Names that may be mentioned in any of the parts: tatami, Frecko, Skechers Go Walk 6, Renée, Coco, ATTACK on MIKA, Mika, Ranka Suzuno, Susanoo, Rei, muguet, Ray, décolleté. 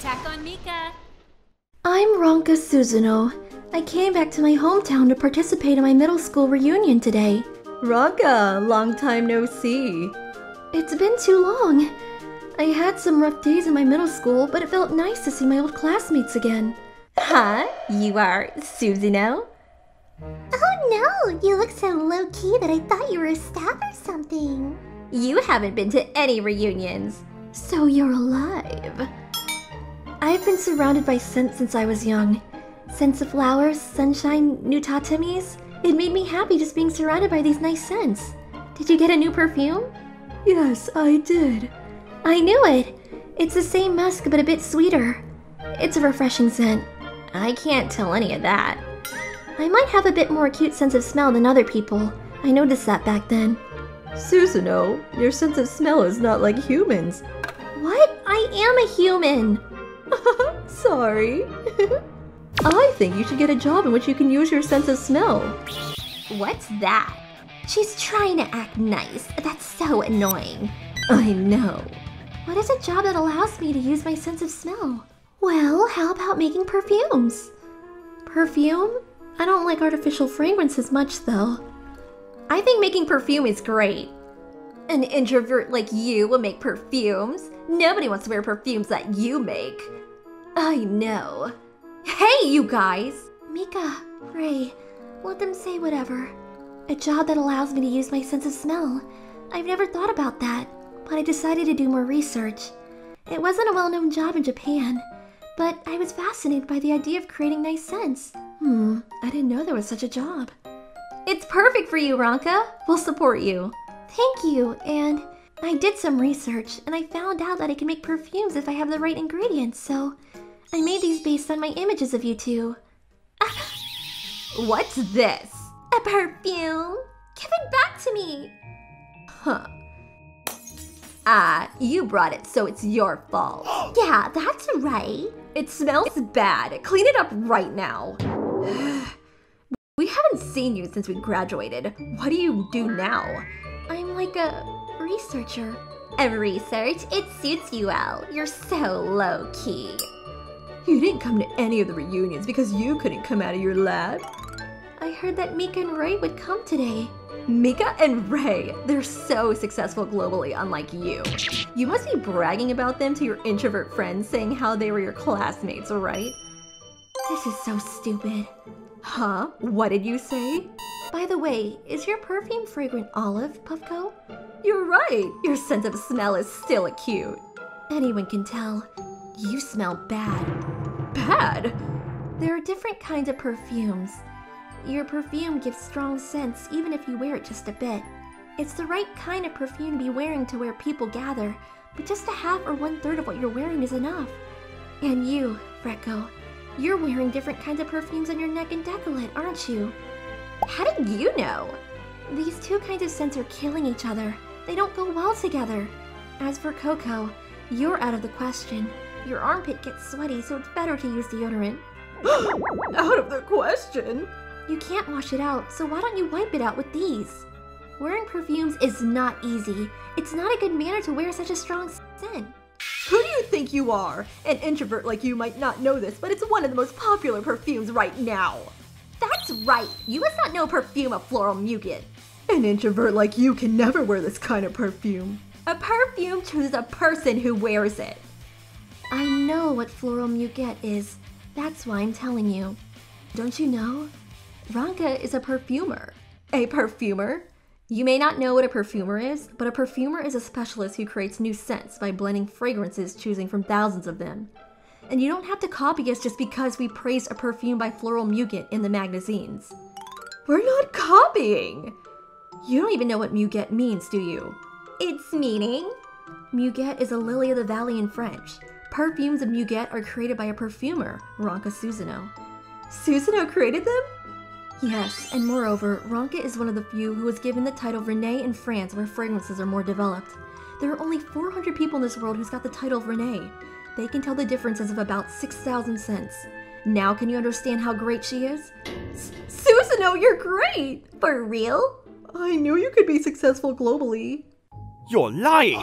Attack on Mika! I'm Ranka Suzuno. I came back to my hometown to participate in my middle school reunion today. Ranka, long time no see. It's been too long. I had some rough days in my middle school, but it felt nice to see my old classmates again. Huh? You are Susanoo? Oh no, you look so low-key that I thought you were a staff or something. You haven't been to any reunions. So you're alive. I've been surrounded by scents since I was young. Scents of flowers, sunshine, new tatamis. It made me happy just being surrounded by these nice scents. Did you get a new perfume? Yes, I did. I knew it! It's the same musk, but a bit sweeter. It's a refreshing scent. I can't tell any of that. I might have a bit more acute sense of smell than other people. I noticed that back then. Susanoo, your sense of smell is not like humans. What? I am a human! Sorry. I think you should get a job in which you can use your sense of smell. What's that? She's trying to act nice. That's so annoying. I know. What is a job that allows me to use my sense of smell? Well, how about making perfumes? Perfume? I don't like artificial fragrances much, though. I think making perfume is great. An introvert like you will make perfumes. Nobody wants to wear perfumes that you make. I know. Hey, you guys! Mika, Rei, let them say whatever. A job that allows me to use my sense of smell. I've never thought about that, but I decided to do more research. It wasn't a well-known job in Japan, but I was fascinated by the idea of creating nice scents. I didn't know there was such a job. It's perfect for you, Ranka. We'll support you. Thank you, and I did some research, and I found out that I can make perfumes if I have the right ingredients, so I made these based on my images of you two. What's this? A perfume? Give it back to me! Huh. You brought it, so it's your fault. Yeah, that's right. It smells bad. Clean it up right now. We haven't seen you since we graduated. What do you do now? I'm like a researcher. A research? It suits you well. You're so low-key. You didn't come to any of the reunions because you couldn't come out of your lab. I heard that Mika and Ray would come today. Mika and Ray, they're so successful globally, unlike you. You must be bragging about them to your introvert friends, saying how they were your classmates, right? This is so stupid. Huh? What did you say? By the way, is your perfume fragrant olive, Puffco? You're right! Your sense of smell is still acute. Anyone can tell. You smell bad. Bad? There are different kinds of perfumes. Your perfume gives strong scents even if you wear it just a bit. It's the right kind of perfume to be wearing to where people gather, but just a half or one-third of what you're wearing is enough. And you, Frecko, you're wearing different kinds of perfumes on your neck and décolleté, aren't you? How did you know? These two kinds of scents are killing each other. They don't go well together. As for Coco, you're out of the question. Your armpit gets sweaty, so it's better to use deodorant. Out of the question? You can't wash it out, so why don't you wipe it out with these? Wearing perfumes is not easy. It's not a good manner to wear such a strong scent. Who do you think you are? An introvert like you might not know this, but it's one of the most popular perfumes right now. That's right. You must not know perfume of floral muguet. An introvert like you can never wear this kind of perfume. A perfume chooses a person who wears it. I know what floral muguet is. That's why I'm telling you. Don't you know? Ranka is a perfumer. A perfumer? You may not know what a perfumer is, but a perfumer is a specialist who creates new scents by blending fragrances, choosing from thousands of them. And you don't have to copy us just because we praised a perfume by Floral Muguet in the magazines. We're not copying! You don't even know what muguet means, do you? Its meaning? Muguet is a lily of the valley in French. Perfumes of muguet are created by a perfumer, Ranka Suzuno. Suzuno created them? Yes, and moreover, Ranka is one of the few who was given the title Renée in France, where fragrances are more developed. There are only 400 people in this world who's got the title of Renée. They can tell the differences of about 6,000 scents. Now can you understand how great she is? Susanoo, you're great! For real? I knew you could be successful globally. You're lying!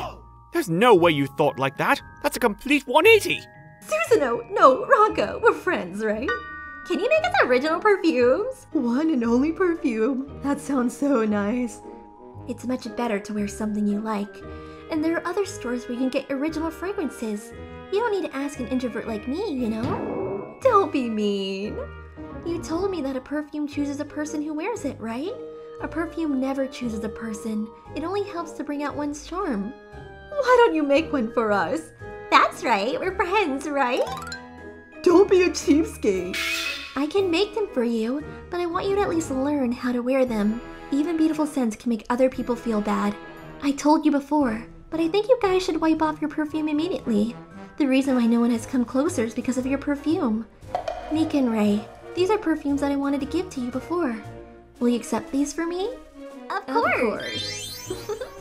There's no way you thought like that! That's a complete 180! Susanoo, no, Ranka, we're friends, right? Can you make us original perfumes? One and only perfume. That sounds so nice. It's much better to wear something you like. And there are other stores where you can get original fragrances. You don't need to ask an introvert like me, you know? Don't be mean. You told me that a perfume chooses a person who wears it, right? A perfume never chooses a person. It only helps to bring out one's charm. Why don't you make one for us? That's right, we're friends, right? Don't be a cheapskate. I can make them for you, but I want you to at least learn how to wear them. Even beautiful scents can make other people feel bad. I told you before, but I think you guys should wipe off your perfume immediately. The reason why no one has come closer is because of your perfume. Mika and Ray, these are perfumes that I wanted to give to you before. Will you accept these for me? Of course!